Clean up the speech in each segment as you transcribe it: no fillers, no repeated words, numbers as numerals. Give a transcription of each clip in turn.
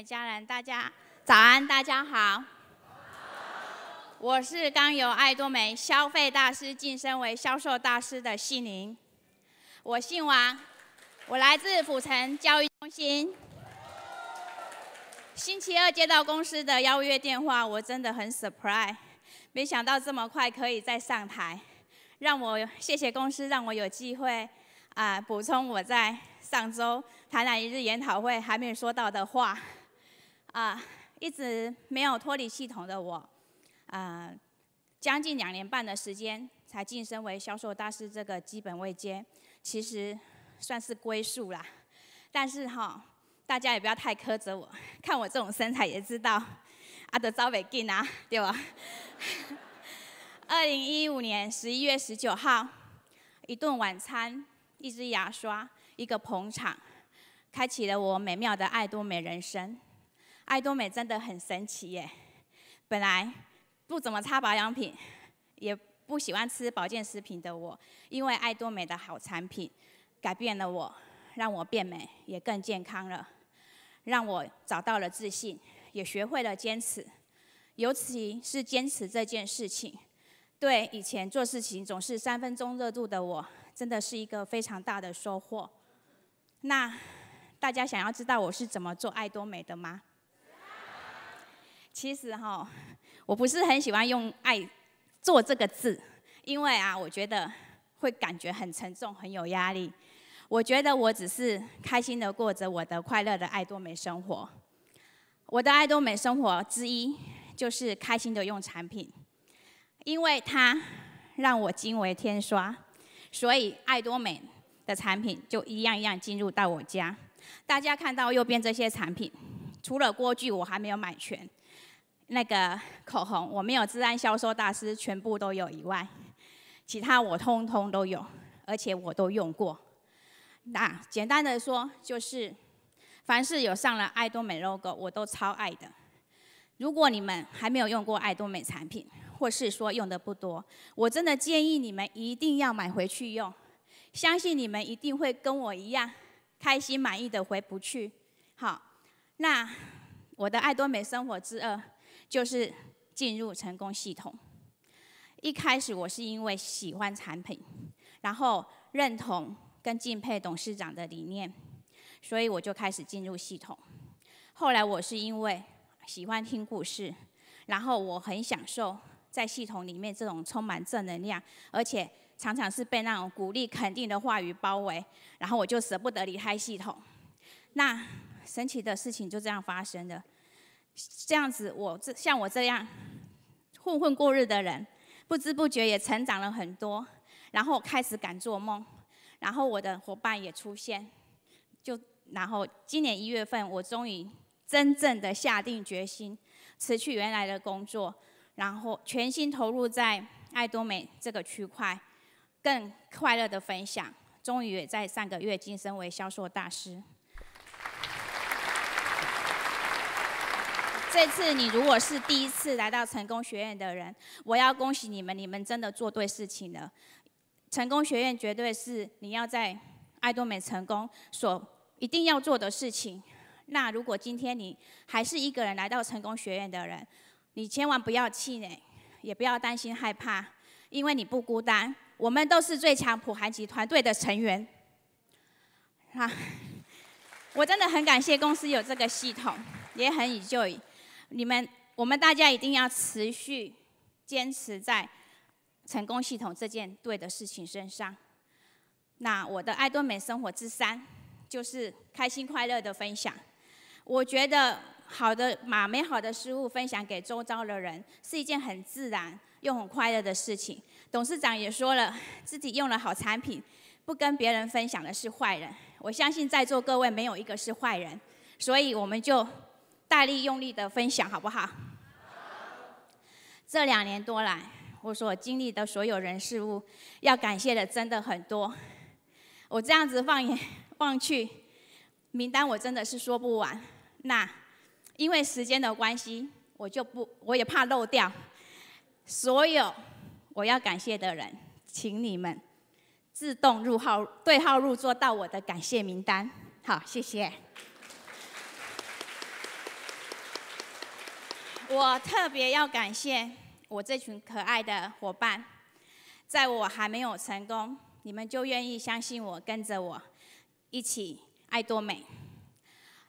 的家人，大家早安，大家好。我是刚由爱多美消费大师晋升为销售大师的姓林，我姓王，我来自府城教育中心。星期二接到公司的邀约电话，我真的很 surprise， 没想到这么快可以再上台，让我谢谢公司让我有机会补充我在上周台南一日研讨会还没有说到的话。一直没有脱离系统的我，将近2年半的时间才晋升为销售大师这个基本位阶，其实算是归宿啦。但是哈，大家也不要太苛责我，看我这种身材也知道，就走袂紧啊，对吧？2015年11月19号，一顿晚餐，一支牙刷，一个捧场，开启了我美妙的爱多美人生。爱多美真的很神奇耶，本来不怎么擦保养品，也不喜欢吃保健食品的我，因为爱多美的好产品改变了我，让我变美，也更健康了，让我找到了自信，也学会了坚持。尤其是坚持这件事情，对以前做事情总是3分钟热度的我，真的是一个非常大的收获。那大家想要知道我是怎么做爱多美的吗？其实哈，我不是很喜欢用“爱做”这个字，因为我觉得会感觉很沉重，很有压力。我觉得我只是开心的过着我的快乐的爱多美生活。我的爱多美生活之一就是开心的用产品，因为它让我惊为天刷，所以爱多美的产品就一样一样进入到我家。大家看到右边这些产品，除了锅具我还没有买全，那个口红我没有自然销售大师全部都有以外，其他我通通都有，而且我都用过。那简单的说就是，凡是有上了爱多美 logo 我都超爱的。如果你们还没有用过爱多美产品，或是说用的不多，我真的建议你们一定要买回去用，相信你们一定会跟我一样开心满意的回不去。好。那我的爱多美生活之二就是进入成功系统。一开始我是因为喜欢产品，然后认同跟敬佩董事长的理念，所以我就开始进入系统。后来我是因为喜欢听故事，然后我很享受在系统里面这种充满正能量，而且常常是被那种鼓励肯定的话语包围，然后我就舍不得离开系统。那神奇的事情就这样发生了。这样子，像我这样混混过日的人，不知不觉也成长了很多。然后开始敢做梦，然后我的伙伴也出现。然后今年1月份，我终于真正的下定决心，辞去原来的工作，然后全心投入在爱多美这个区块，更快乐的分享。终于也在3个月晋升为销售大师。这次你如果是第一次来到成功学院的人，我要恭喜你们，你们真的做对事情了。成功学院绝对是你要在爱多美成功所一定要做的事情。那如果今天你还是一个人来到成功学院的人，你千万不要气馁，也不要担心害怕，因为你不孤单，我们都是最强普韩籍团队的成员。我真的很感谢公司有这个系统，也很enjoy。我们大家一定要持续坚持在成功系统这件对的事情身上。那我的爱多美生活之3就是开心快乐的分享。我觉得把美好的事物分享给周遭的人是一件很自然又很快乐的事情。董事长也说了，自己用了好产品，不跟别人分享的是坏人。我相信在座各位没有一个是坏人，所以我们就大力用力的分享，好不好？这2年多来，我所经历的所有人事物，要感谢的真的很多。我这样子放眼望去，名单我真的是说不完。那因为时间的关系，我也怕漏掉。所有我要感谢的人，请你们自动对号入座到我的感谢名单。好，谢谢。我特别要感谢我这群可爱的伙伴，在我还没有成功，你们就愿意相信我，跟着我一起爱多美。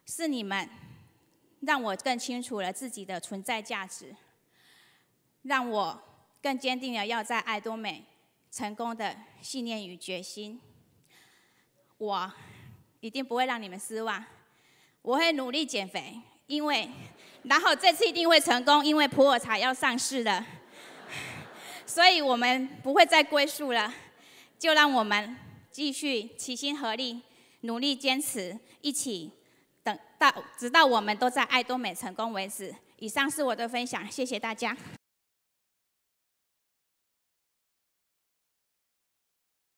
是你们让我更清楚了自己的存在价值，让我更坚定了要在爱多美成功的信念与决心。我一定不会让你们失望，我会努力减肥，因为，然后这次一定会成功，因为普洱茶要上市了，所以我们不会再龟速了，就让我们继续齐心合力，努力坚持，一起等到直到我们都在爱多美成功为止。以上是我的分享，谢谢大家。